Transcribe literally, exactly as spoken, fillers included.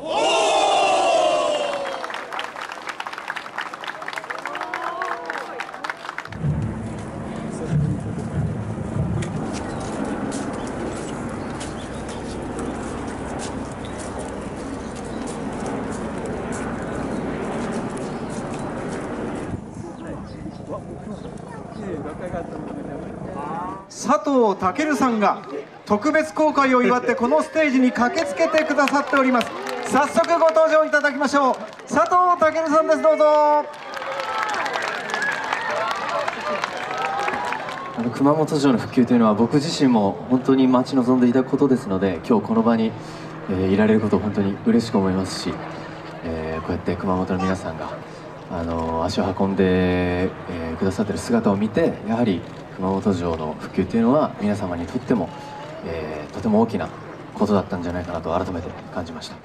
門。佐藤健さんが特別公開を祝ってこのステージに駆けつけてくださっております。早速ご登場いただきましょう。佐藤健さんです。どうぞ。あの熊本城の復旧というのは僕自身も本当に待ち望んでいたことですので、今日この場に、えー、いられることを本当に嬉しく思いますし、えー、こうやって熊本の皆さんがあの足を運んで、えー、くださっている姿を見て、やはり熊本城の復旧というのは皆様にとっても、えー、とても大きなことだったんじゃないかなと改めて感じました。